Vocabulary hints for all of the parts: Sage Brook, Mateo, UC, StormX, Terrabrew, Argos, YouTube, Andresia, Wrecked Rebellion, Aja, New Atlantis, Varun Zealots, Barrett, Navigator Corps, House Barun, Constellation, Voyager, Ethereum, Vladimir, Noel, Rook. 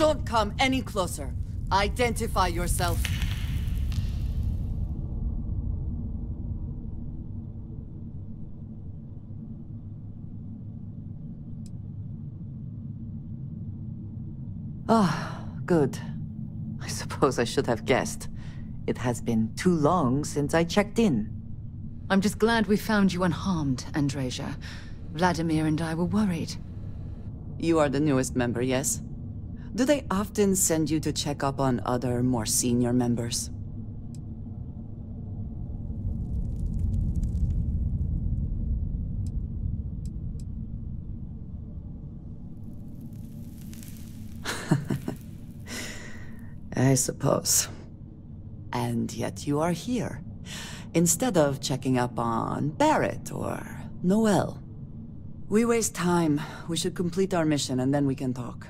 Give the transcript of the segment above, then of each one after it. Don't come any closer. Identify yourself. Ah, good. I suppose I should have guessed. It has been too long since I checked in. I'm just glad we found you unharmed, Andresia. Vladimir and I were worried. You are the newest member, yes? Do they often send you to check up on other, more senior members? I suppose. And yet you are here, instead of checking up on Barrett or Noel. We waste time. We should complete our mission and then we can talk.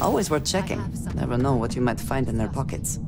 Always worth checking. Never know what you might find in their pockets.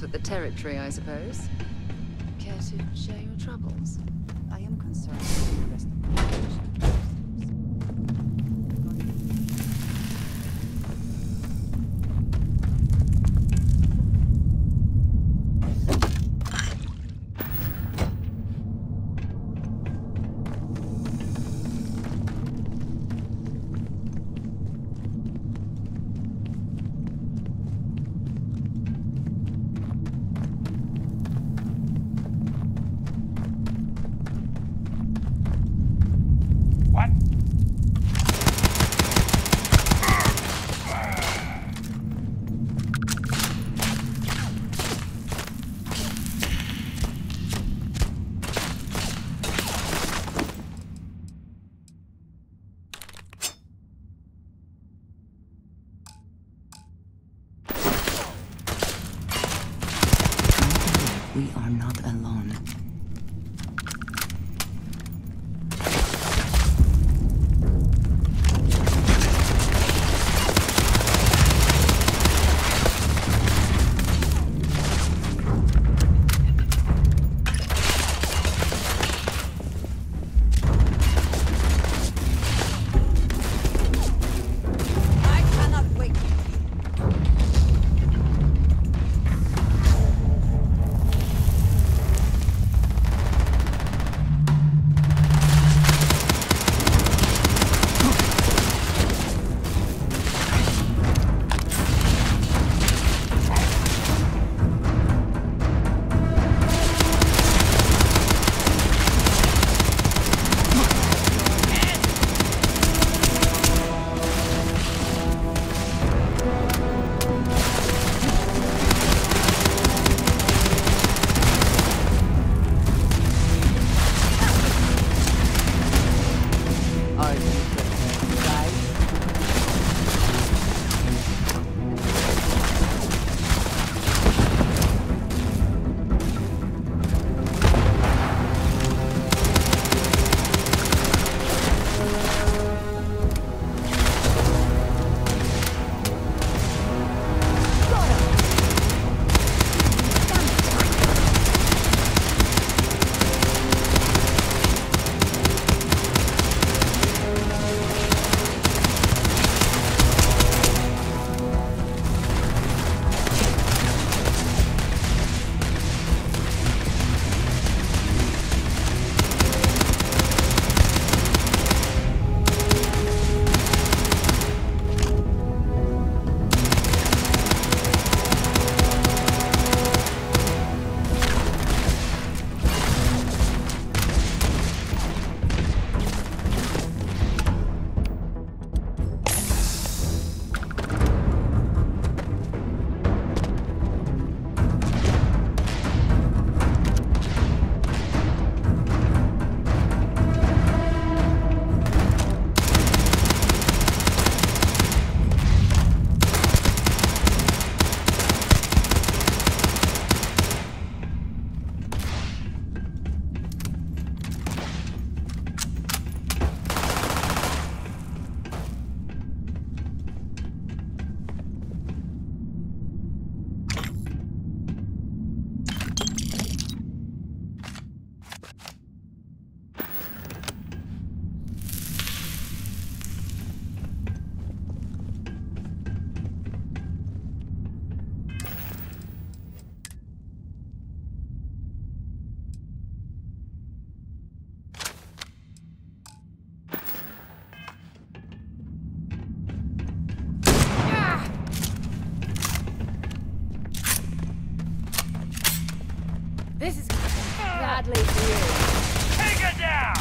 With the territory, I suppose. Care to share your troubles? I am concerned with the rest of the This is badly for you. Take it down!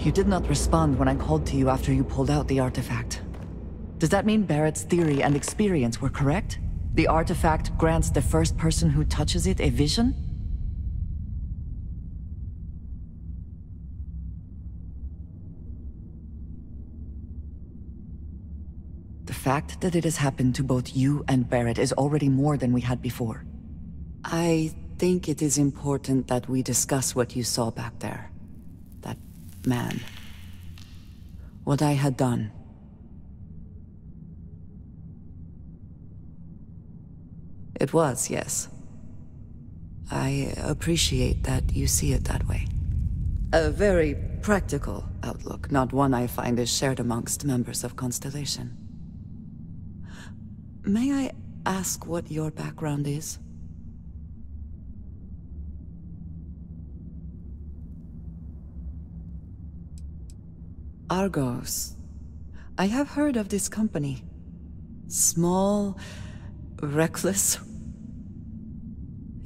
You did not respond when I called to you after you pulled out the artifact. Does that mean Barrett's theory and experience were correct? The artifact grants the first person who touches it a vision? The fact that it has happened to both you and Barrett is already more than we had before. I think it is important that we discuss what you saw back there. Man, what I had done. It was, yes. I appreciate that you see it that way. A very practical outlook, not one I find is shared amongst members of Constellation. May I ask what your background is? Argos. I have heard of this company. Small, reckless.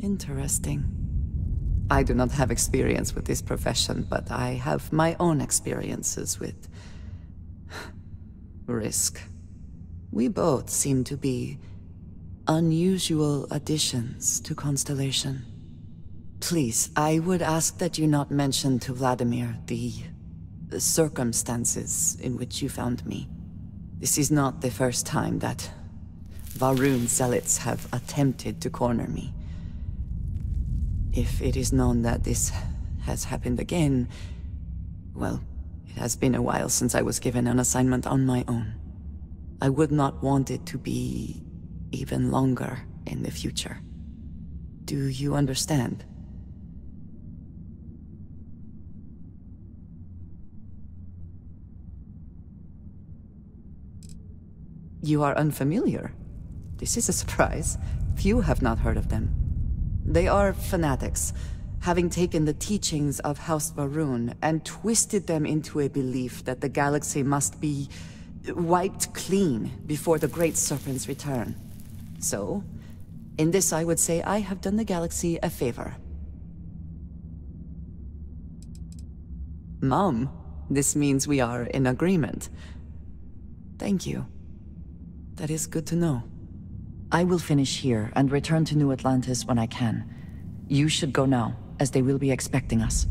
Interesting. I do not have experience with this profession, but I have my own experiences with risk. We both seem to be unusual additions to Constellation. Please, I would ask that you not mention to Vladimir the circumstances in which you found me. This is not the first time that Varun Zealots have attempted to corner me. If it is known that this has happened again, well, it has been a while since I was given an assignment on my own. I would not want it to be even longer in the future. Do you understand? You are unfamiliar. This is a surprise. Few have not heard of them. They are fanatics, having taken the teachings of House Barun and twisted them into a belief that the galaxy must be wiped clean before the Great Serpent's return. So, in this I would say I have done the galaxy a favor. Mom, this means we are in agreement. Thank you. That is good to know. I will finish here and return to New Atlantis when I can. You should go now, as they will be expecting us.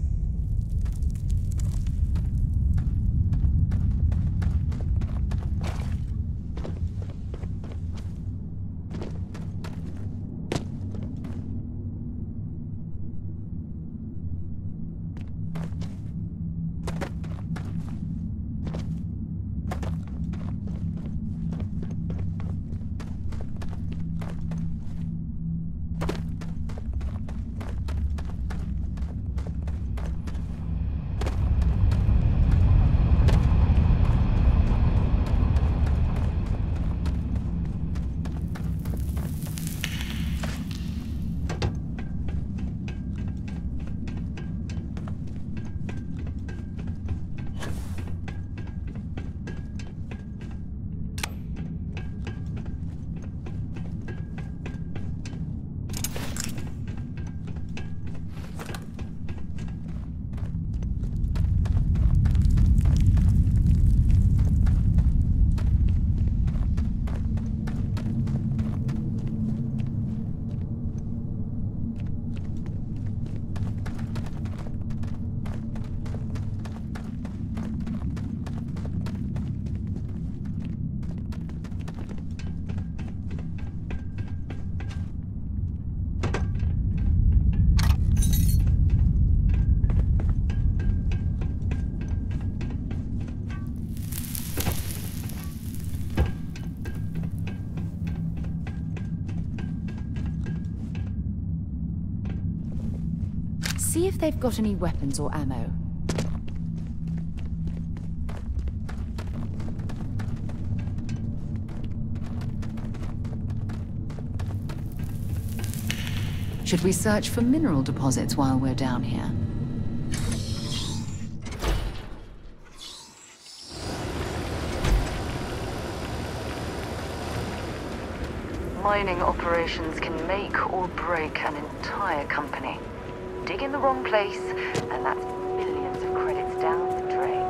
See if they've got any weapons or ammo. Should we search for mineral deposits while we're down here? Mining operations can make or break an entire company. Dig in the wrong place, and that's millions of credits down the drain.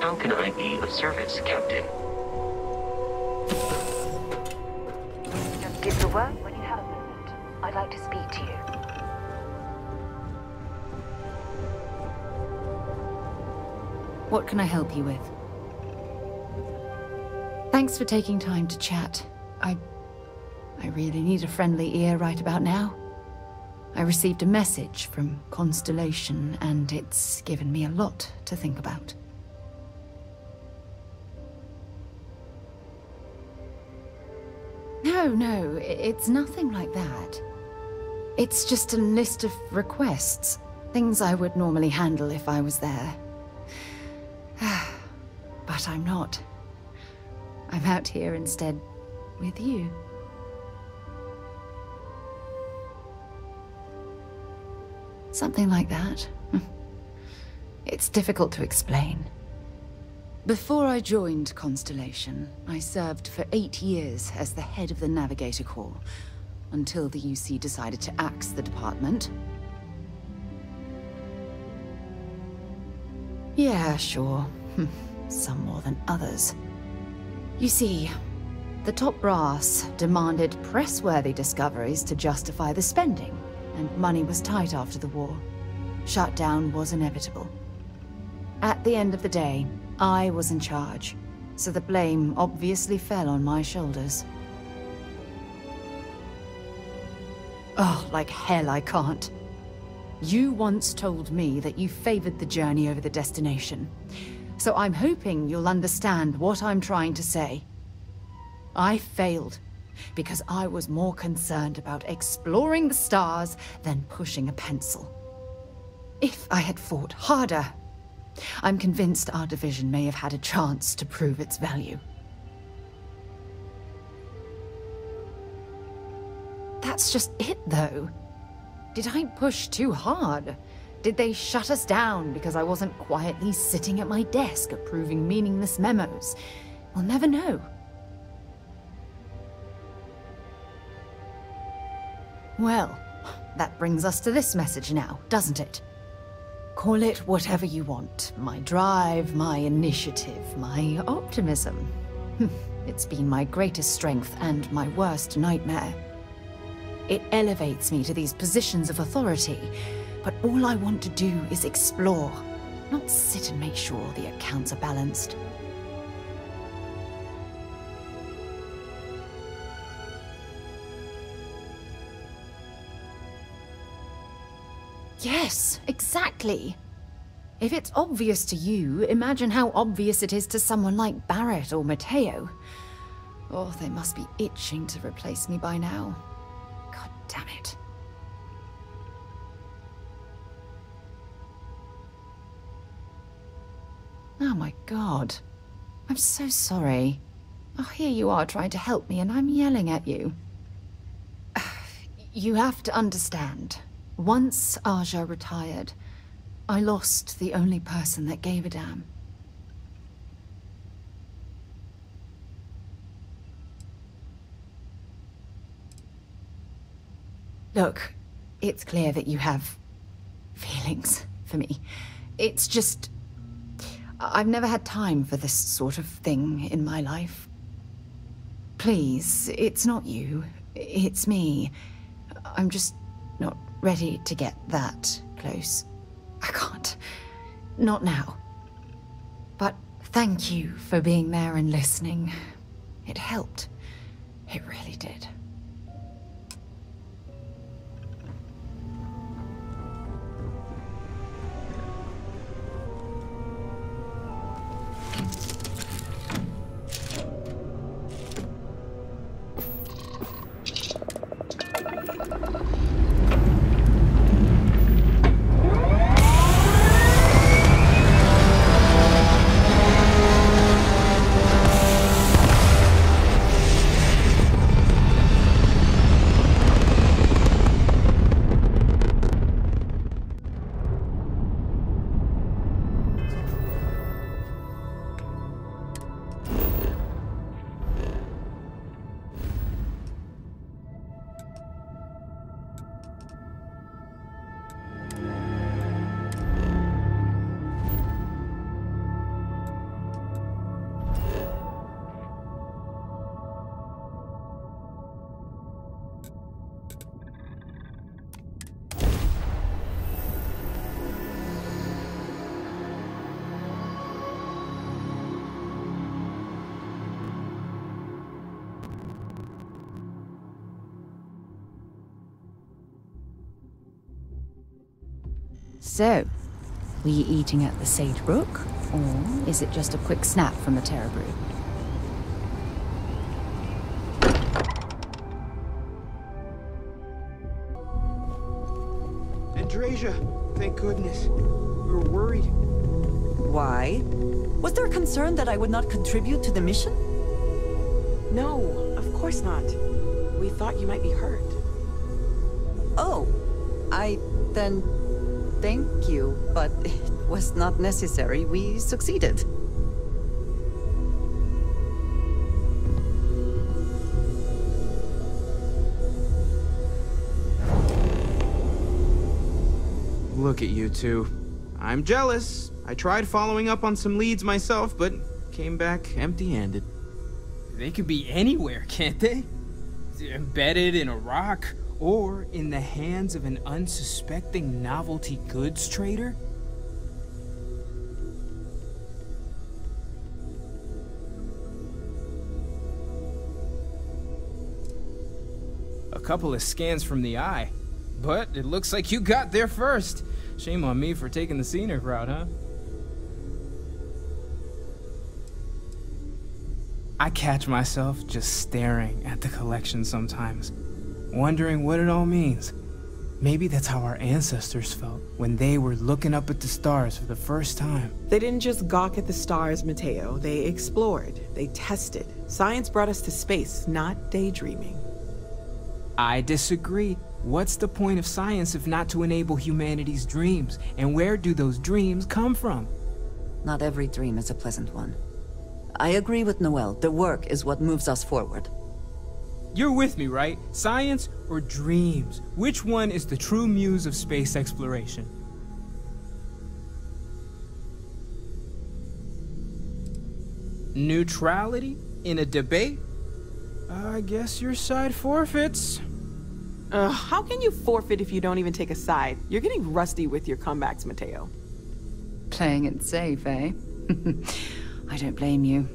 How can I be of service, Captain? Just give the word when you have a moment. I'd like to speak to you. What can I help you with? Thanks for taking time to chat. I really need a friendly ear right about now. I received a message from Constellation, and it's given me a lot to think about. No, it's nothing like that. It's just a list of requests, things I would normally handle if I was there. But I'm not. I'm out here instead, with you. Something like that. It's difficult to explain. Before I joined Constellation, I served for 8 years as the head of the Navigator Corps, until the UC decided to axe the department. Yeah, sure. Some more than others. You see, the top brass demanded press-worthy discoveries to justify the spending, and money was tight after the war. Shutdown was inevitable. At the end of the day, I was in charge, so the blame obviously fell on my shoulders. Oh, like hell I can't. You once told me that you favored the journey over the destination, so I'm hoping you'll understand what I'm trying to say. I failed because I was more concerned about exploring the stars than pushing a pencil. If I had fought harder, I'm convinced our division may have had a chance to prove its value. That's just it, though. Did I push too hard? Did they shut us down because I wasn't quietly sitting at my desk approving meaningless memos? We'll never know. Well, that brings us to this message now, doesn't it? Call it whatever you want. My drive, my initiative, my optimism. It's been my greatest strength and my worst nightmare. It elevates me to these positions of authority, but all I want to do is explore, not sit and make sure the accounts are balanced. Yes, exactly. If it's obvious to you, imagine how obvious it is to someone like Barrett or Mateo. Oh, they must be itching to replace me by now. Damn it. Oh my god. I'm so sorry. Oh, here you are trying to help me and I'm yelling at you. You have to understand. Once Aja retired, I lost the only person that gave a damn. Look, it's clear that you have feelings for me. It's just, I've never had time for this sort of thing in my life. Please, it's not you, it's me. I'm just not ready to get that close. I can't, not now. But thank you for being there and listening. It helped, it really did. So, were you eating at the Sage Brook, or is it just a quick snap from the Terrabrew? Andresia, thank goodness. We were worried. Why? Was there concern that I would not contribute to the mission? No, of course not. We thought you might be hurt. Oh, Thank you, but it was not necessary. We succeeded. Look at you two. I'm jealous. I tried following up on some leads myself, but came back empty-handed. They could be anywhere, can't they? Embedded in a rock? Or in the hands of an unsuspecting novelty goods trader? couple of scans from the eye. But it looks like you got there first. Shame on me for taking the scenic route, huh? I catch myself just staring at the collection sometimes, wondering what it all means. Maybe that's how our ancestors felt when they were looking up at the stars for the first time. They didn't just gawk at the stars, Mateo. They explored. They tested. Science brought us to space, not daydreaming. I disagree. What's the point of science if not to enable humanity's dreams? And where do those dreams come from? Not every dream is a pleasant one. I agree with Noel. The work is what moves us forward. You're with me, right? Science or dreams? Which one is the true muse of space exploration? Neutrality in a debate? I guess your side forfeits. How can you forfeit if you don't even take a side? You're getting rusty with your comebacks, Mateo. Playing it safe, eh? I don't blame you.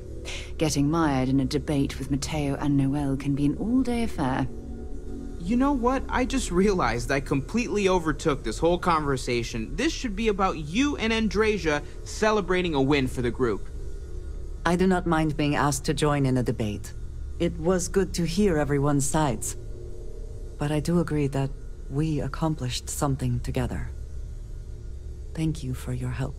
Getting mired in a debate with Mateo and Noel can be an all-day affair. You know what? I just realized I completely overtook this whole conversation. This should be about you and Andresia celebrating a win for the group. I do not mind being asked to join in a debate. It was good to hear everyone's sides. But I do agree that we accomplished something together. Thank you for your help.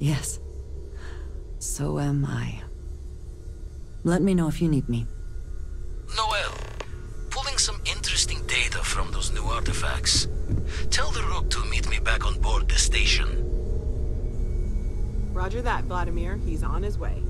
Yes. So am I. Let me know if you need me. Noel, pulling some interesting data from those new artifacts. Tell the Rook to meet me back on board the station. Roger that, Vladimir. He's on his way.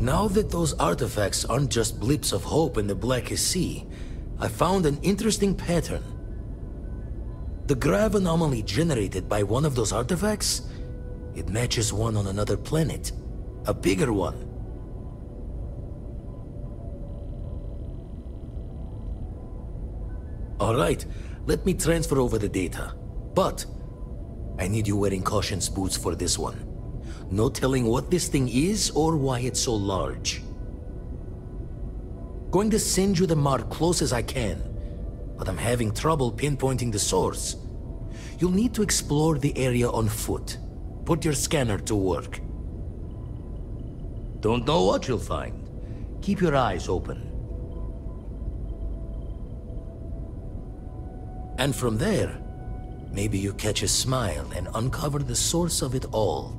Now that those artifacts aren't just blips of hope in the Blackest Sea, I found an interesting pattern. The grav anomaly generated by one of those artifacts, it matches one on another planet, a bigger one. All right, let me transfer over the data, but I need you wearing caution's boots for this one. No telling what this thing is or why it's so large. Going to send you the mark close as I can, but I'm having trouble pinpointing the source. You'll need to explore the area on foot. Put your scanner to work. Don't know what you'll find. Keep your eyes open. And from there, Maybe you catch a smile and uncover the source of it all.